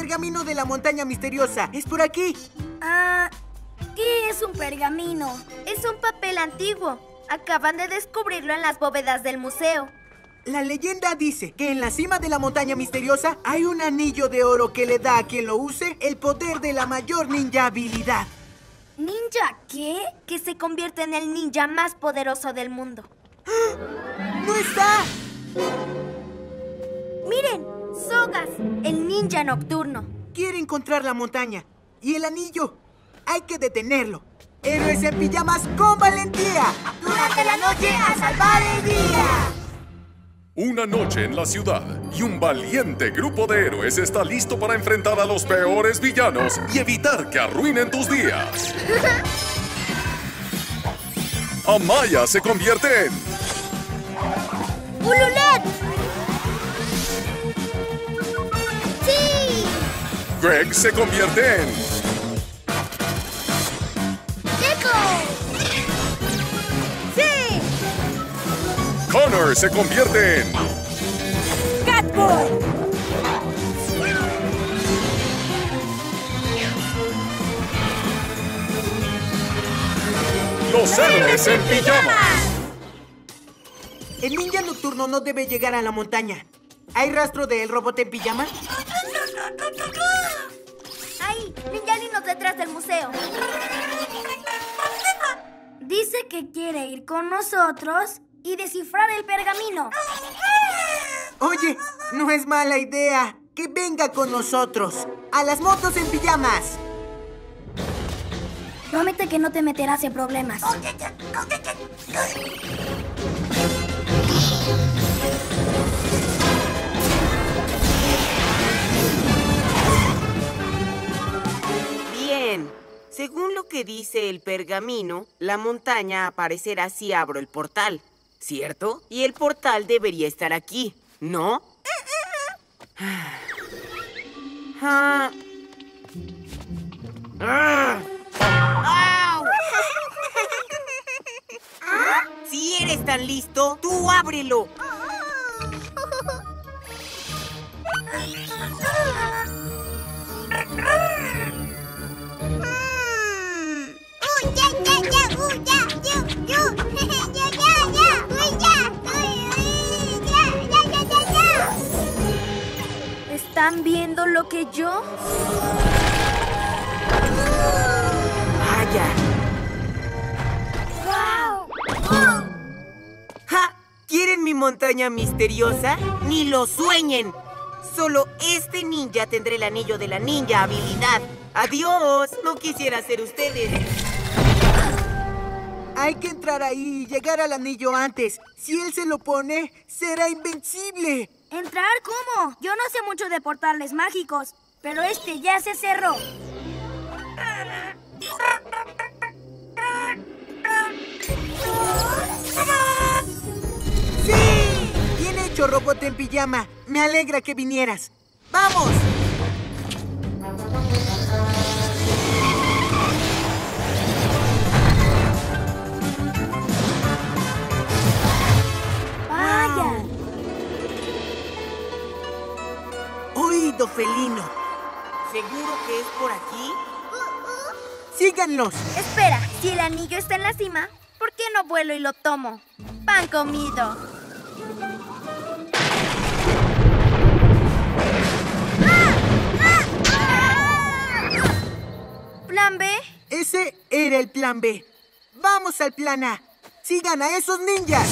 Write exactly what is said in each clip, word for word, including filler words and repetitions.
pergamino de la montaña misteriosa. Es por aquí. Ah, ¿qué es un pergamino? Es un papel antiguo. Acaban de descubrirlo en las bóvedas del museo. La leyenda dice que en la cima de la montaña misteriosa hay un anillo de oro que le da a quien lo use el poder de la mayor ninja habilidad. ¿Ninja qué? Que se convierte en el ninja más poderoso del mundo. ¡Ah! ¡No está! ¡Miren! Sogas, el ninja nocturno. Quiere encontrar la montaña y el anillo. Hay que detenerlo. Héroes en pijamas con valentía. Durante la noche a salvar el día. Una noche en la ciudad y un valiente grupo de héroes está listo para enfrentar a los peores villanos y evitar que arruinen tus días. Amaya se convierte en... ¡Bululet! ¡Sí! Greg se convierte en... ¡Gecko! Connor se convierte en... ¡Catboy! ¡Los héroes en pijamas! El ninja nocturno no debe llegar a la montaña. ¿Hay rastro del robot en pijama? ¡Ahí! Millaninos detrás del museo. Dice que quiere ir con nosotros... y descifrar el pergamino. Oye, no es mala idea. Que venga con nosotros. A las motos en pijamas. Promete que no te meterás en problemas. Bien. Según lo que dice el pergamino, la montaña aparecerá si abro el portal. ¿Cierto? Y el portal debería estar aquí, ¿no? Ah. Ah. Ah. ¿Ah? Si eres tan listo, tú ábrelo. ¿Están viendo lo que yo? ¡Vaya! ¡Wow! ¡Oh! ¡Ja! ¿Quieren mi montaña misteriosa? ¡Ni lo sueñen! Solo este ninja tendrá el anillo de la ninja habilidad. ¡Adiós! No quisiera ser ustedes. Hay que entrar ahí y llegar al anillo antes. Si él se lo pone, será invencible. ¿Entrar? ¿Cómo? Yo no sé mucho de portales mágicos, pero este ya se cerró. ¡Sí! Bien hecho, robot en pijama. Me alegra que vinieras. ¡Vamos! ¡Vaya! Oído felino. ¿Seguro que es por aquí? Uh, uh. ¡Síganlos! Espera, si el anillo está en la cima, ¿por qué no vuelo y lo tomo? ¡Pan comido! ¡Ah! ¡Ah! ¡Ah! ¿Plan B? Ese era el plan B. ¡Vamos al plan A! ¡Sigan a esos ninjas!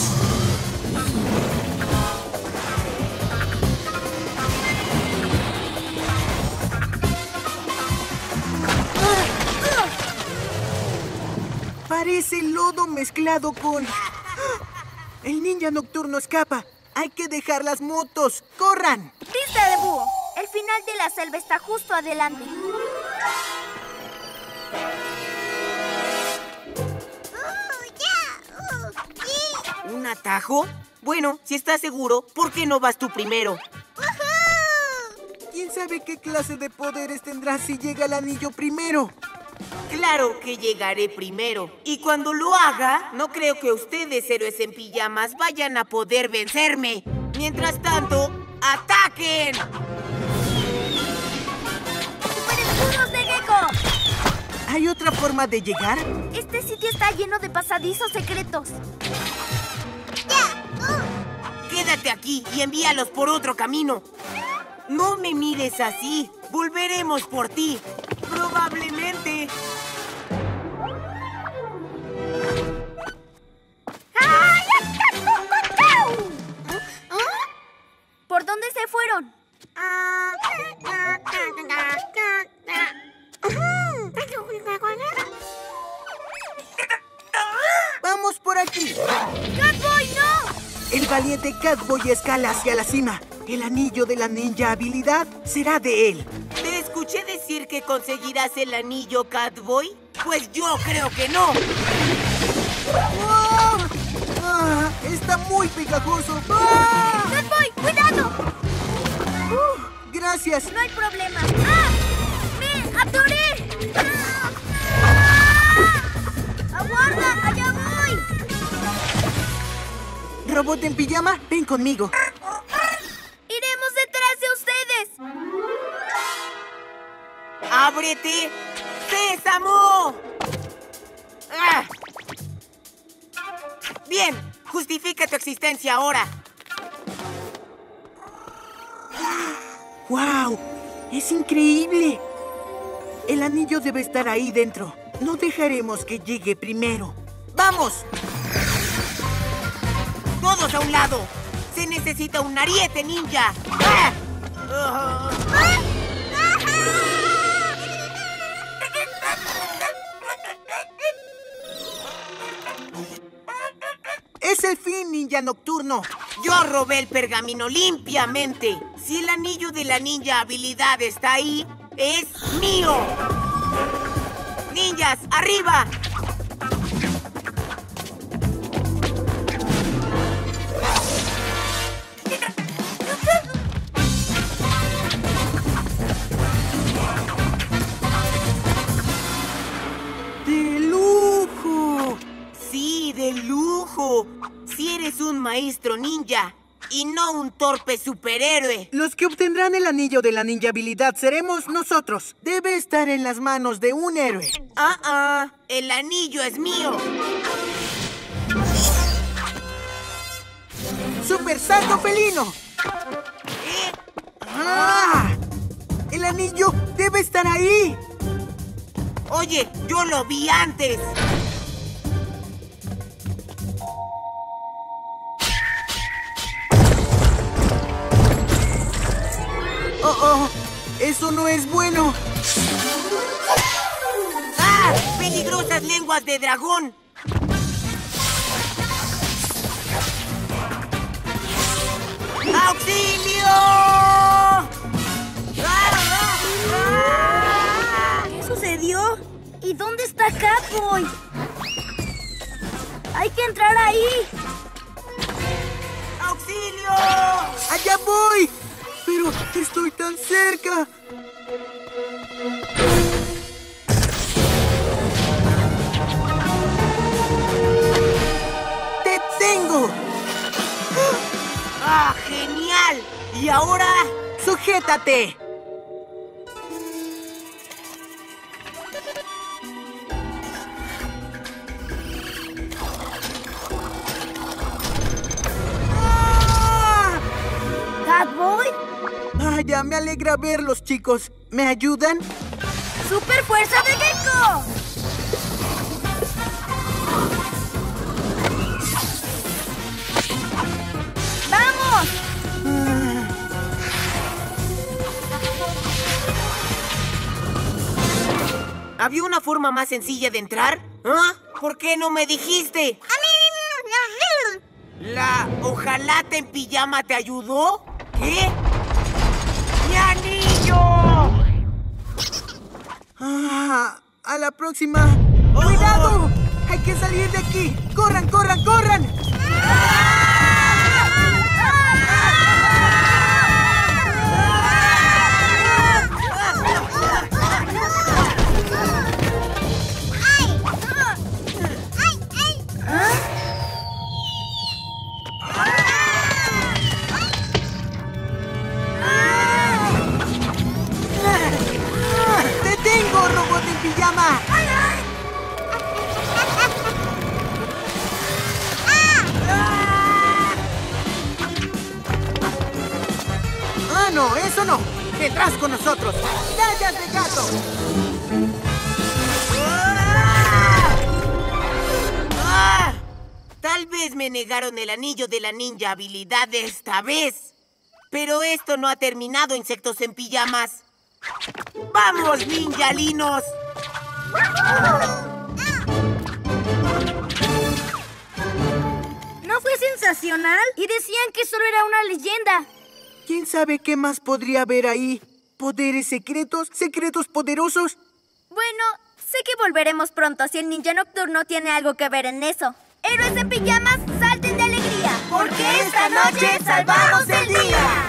Parece lodo mezclado con... El ninja nocturno escapa. Hay que dejar las motos. ¡Corran! Pista de búho. El final de la selva está justo adelante. ¿Un atajo? Bueno, si estás seguro, ¿por qué no vas tú primero? ¿Quién sabe qué clase de poderes tendrás si llega el anillo primero? Claro que llegaré primero. Y cuando lo haga, no creo que ustedes, héroes en pijamas, vayan a poder vencerme. Mientras tanto, ¡ataquen! ¿Hay otra forma de llegar? Este sitio está lleno de pasadizos secretos. Quédate aquí y envíalos por otro camino. No me mires así. Volveremos por ti. Probablemente. ¿Por dónde se fueron? Vamos por aquí. ¡Catboy, no! El valiente Catboy escala hacia la cima. El anillo de la ninja habilidad será de él. ¿Te escuché decir que conseguirás el anillo, Catboy? Pues yo creo que no. ¡Oh! Ah, está muy pegajoso. ¡Ah! ¡Catboy, cuidado! Uh, gracias. No hay problema. ¡Ah! ¡Me atoré! ¡Ah! ¡Ah! ¡Aguarda! ¡Allá voy! Robot en pijama, ven conmigo. ¡Iremos detrás de ustedes! ¡Ábrete! ¡Sésamo! ¡Ah! Bien, justifica tu existencia ahora. ¡Wow! ¡Es increíble! El anillo debe estar ahí dentro. No dejaremos que llegue primero. ¡Vamos! ¡Todos a un lado! ¡Se necesita un ariete, ninja! ¡Ah! ¡Ah! ¡Es el fin, Ninja Nocturno! Yo robé el pergamino limpiamente. Si el anillo de la ninja habilidad está ahí, ¡es mío! ¡Ninjas, arriba! ¡De lujo! Sí, de lujo. Si eres un maestro ninja y no un torpe superhéroe. Los que obtendrán el anillo de la ninja habilidad seremos nosotros. Debe estar en las manos de un héroe. ¡Ah, ah! ¡El anillo es mío! ¡Super Santo Felino! ¿Eh? ¡Ah! ¡El anillo debe estar ahí! Oye, yo lo vi antes. ¡Oh, oh! ¡Eso no es bueno! ¡Ah! ¡Peligrosas lenguas de dragón! ¡Auxilio! ¡Ah, ah, ah! ¿Qué sucedió? ¿Y dónde está Catboy? ¡Hay que entrar ahí! ¡Auxilio! ¡Allá voy! ¡Pero estoy tan cerca! ¡Te tengo! ¡Ah, genial! ¿Y ahora? ¡Sujétate! ¡Ah! ¿Catboy? Vaya, me alegra verlos, chicos. ¿Me ayudan? ¡Super fuerza de Gecko! ¡Vamos! Ah. ¿Había una forma más sencilla de entrar? ¿Ah? ¿Por qué no me dijiste? ¿La hojalata en pijama te ayudó? ¿Qué? ¡Anillo! Ah, ¡a la próxima! Oh. ¡Cuidado! ¡Hay que salir de aquí! ¡Corran, corran, corran! ¡Robot en pijama! atrás con nosotros. ¡Tallas de gato! ¡Ah! ¡Ah! Tal vez me negaron el anillo de la ninja habilidad esta vez. Pero esto no ha terminado, insectos en pijamas. ¡Vamos, ninjalinos! ¿No fue sensacional? Y decían que solo era una leyenda. ¿Quién sabe qué más podría haber ahí? ¿Poderes secretos? ¿Secretos poderosos? Bueno, sé que volveremos pronto si el Ninja Nocturno tiene algo que ver en eso. ¡Héroes en pijamas, salten de alegría! Porque esta noche salvamos el día.